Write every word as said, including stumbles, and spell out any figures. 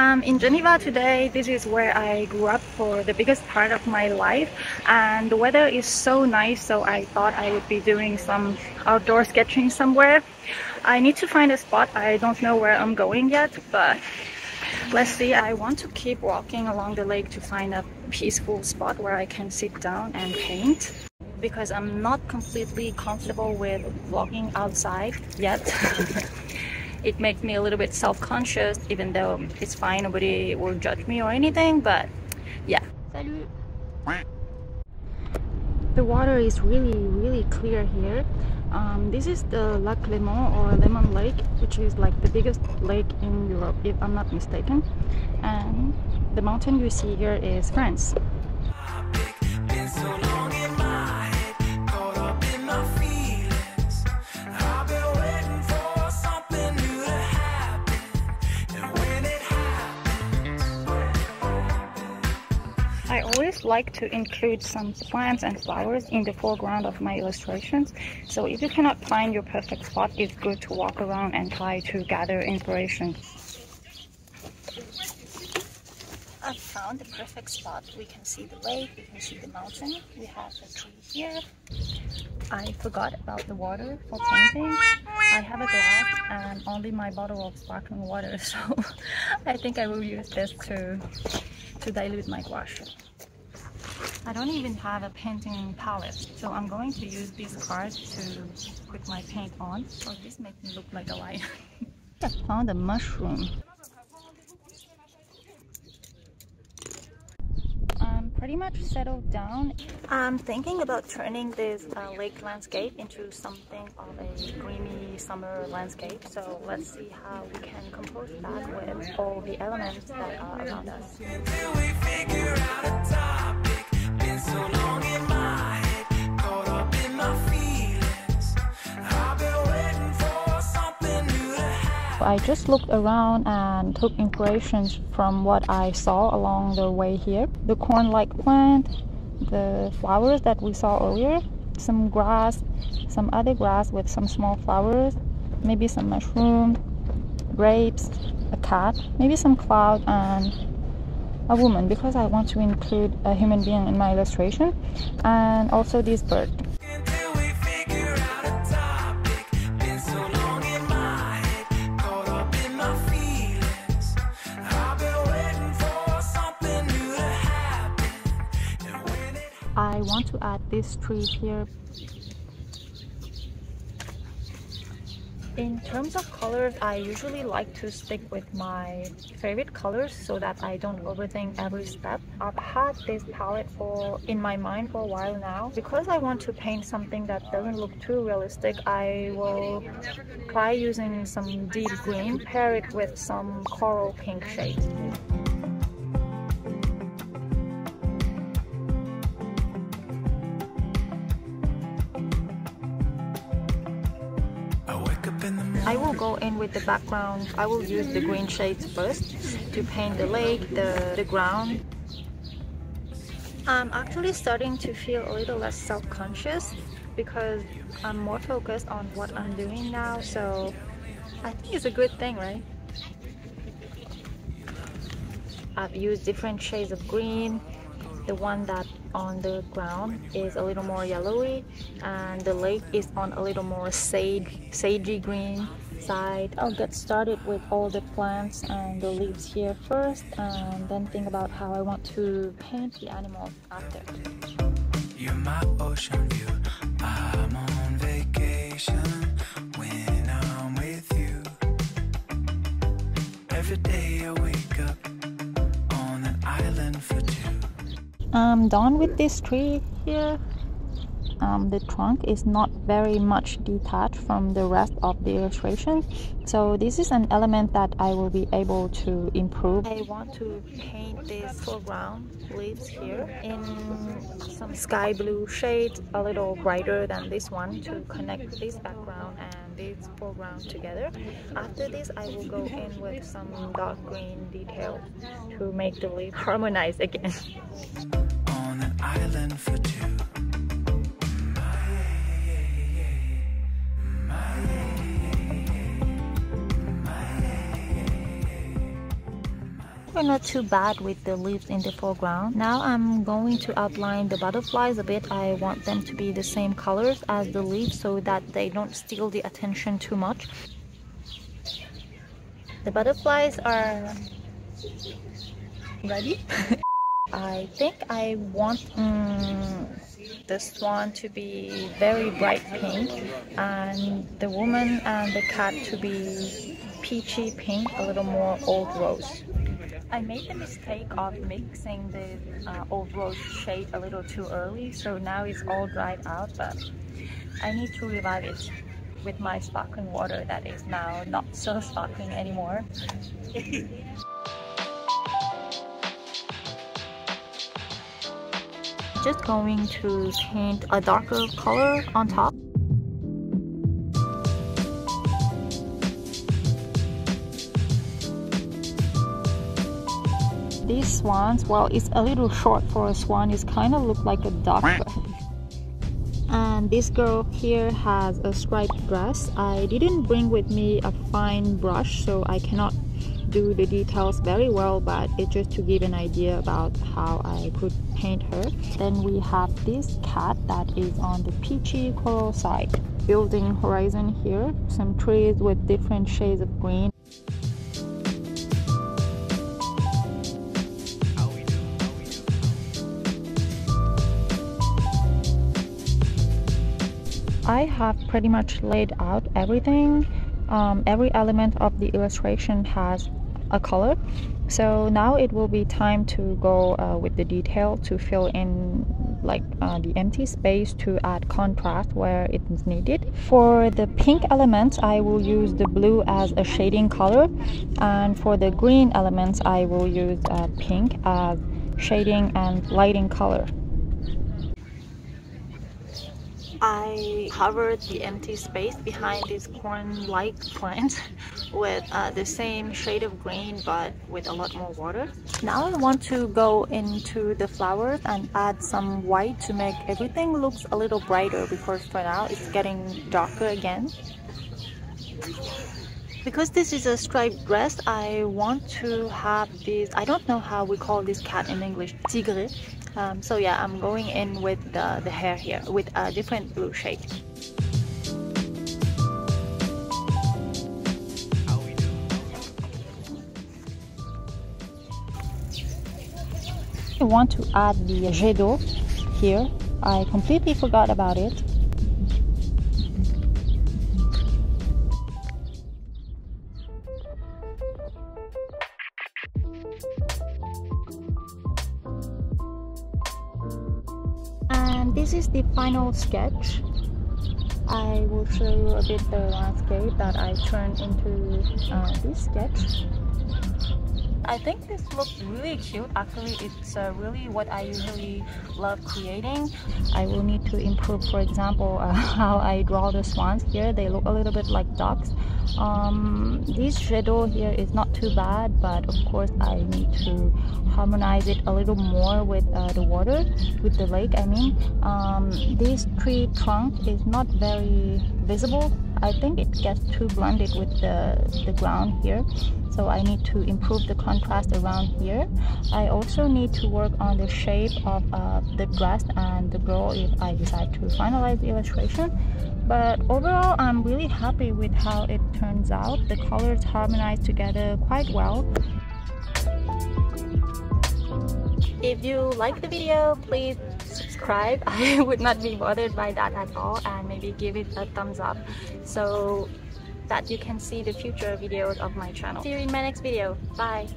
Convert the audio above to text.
I'm in Geneva today. This is where I grew up for the biggest part of my life, and the weather is so nice, so I thought I would be doing some outdoor sketching somewhere. I need to find a spot. I don't know where I'm going yet, but let's see. I want to keep walking along the lake to find a peaceful spot where I can sit down and paint, because I'm not completely comfortable with vlogging outside yet. It makes me a little bit self-conscious, even though it's fine, nobody will judge me or anything, but yeah. Salut! The water is really, really clear here. Um, this is the Lac Léman or Lemon Lake, which is like the biggest lake in Europe, if I'm not mistaken. And the mountain you see here is France. I always like to include some plants and flowers in the foreground of my illustrations, so if you cannot find your perfect spot, it's good to walk around and try to gather inspiration. I found the perfect spot. We can see the lake, we can see the mountain, we have a tree here. I forgot about the water for painting. I have a glass and only my bottle of sparkling water, so I think I will use this to to dilute my gouache. I don't even have a painting palette, so I'm going to use these cards to put my paint on. So this makes me look like a lion. I found a mushroom. I'm pretty much settled down. I'm thinking about turning this uh, lake landscape into something of a dreamy summer landscape. So let's see how we can compose that with all the elements that are around us. I just looked around and took inspirations from what I saw along the way here. The corn-like plant, the flowers that we saw earlier, some grass, some other grass with some small flowers, maybe some mushroom, grapes, a cat, maybe some cloud and a woman, because I want to include a human being in my illustration, and also this bird. I want to add this tree here. In terms of colors, I usually like to stick with my favorite colors so that I don't overthink every step. I've had this palette for in my mind for a while now. Because I want to paint something that doesn't look too realistic, I will try using some deep green, pair it with some coral pink shades. I will go in with the background. I will use the green shades first to paint the lake, the, the ground. I'm actually starting to feel a little less self-conscious because I'm more focused on what I'm doing now, so I think it's a good thing, right? I've used different shades of green. The one that on the ground is a little more yellowy, and the lake is on a little more sage, sagey green side. I'll get started with all the plants and the leaves here first, and then think about how I want to paint the animals after. You're my ocean view. I'm on vacation when I'm with you. Every day I wake up on an island for two. I'm done with this tree here. Um, the trunk is not very much detached from the rest of the illustration, so this is an element that I will be able to improve. I want to paint this foreground leaves here in some sky blue shades, a little brighter than this one, to connect this background and this foreground together. After this, I will go in with some dark green detail to make the leaf harmonize again. On an island for two. We're not too bad with the leaves in the foreground. Now I'm going to outline the butterflies a bit. I want them to be the same colors as the leaves so that they don't steal the attention too much. The butterflies are ready. I think I want um, this one to be very bright pink, and the woman and the cat to be peachy pink, a little more old rose. I made the mistake of mixing the uh, old rose shade a little too early, so now it's all dried out, but I need to revive it with my sparkling water that is now not so sparkling anymore. Just going to paint a darker color on top. These swans, well, it's a little short for a swan. It kind of looks like a duck. And this girl here has a striped dress. I didn't bring with me a fine brush, so I cannot do the details very well, but it's just to give an idea about how I could paint her. Then we have this cat that is on the peachy coral side. Building horizon here, some trees with different shades of green. I have pretty much laid out everything. Um, every element of the illustration has a color, so now it will be time to go uh, with the detail to fill in like uh, the empty space, to add contrast where it's needed. For the pink elements, I will use the blue as a shading color, and for the green elements I will use uh, pink as shading and lighting color. I covered the empty space behind these corn-like plants with uh, the same shade of green, but with a lot more water. Now I want to go into the flowers and add some white to make everything looks a little brighter, because for now it's getting darker again. Because this is a striped dress, I want to have this, I don't know how we call this cat in English, tigre. Um, so yeah, I'm going in with the, the hair here with a different blue shade. I want to add the jet d'eau here. I completely forgot about it. And this is the final sketch. I will show you a bit the landscape that I turned into uh, this sketch. I think this looks really cute. Actually, it's uh, really what I usually love creating. I will need to improve, for example, uh, how I draw the swans here. They look a little bit like ducks. Um, this jet d'eau here is not too bad, but of course I need to harmonize it a little more with uh, the water, with the lake, I mean. Um, this tree trunk is not very visible. I think it gets too blended with the, the ground here, so I need to improve the contrast around here. I also need to work on the shape of uh, the dress and the girl if I decide to finalize the illustration. But overall, I'm really happy with how it turns out. The colors harmonize together quite well. If you like the video, please subscribe. I would not be bothered by that at all, and maybe give it a thumbs up so that you can see the future videos of my channel. See you in my next video. Bye!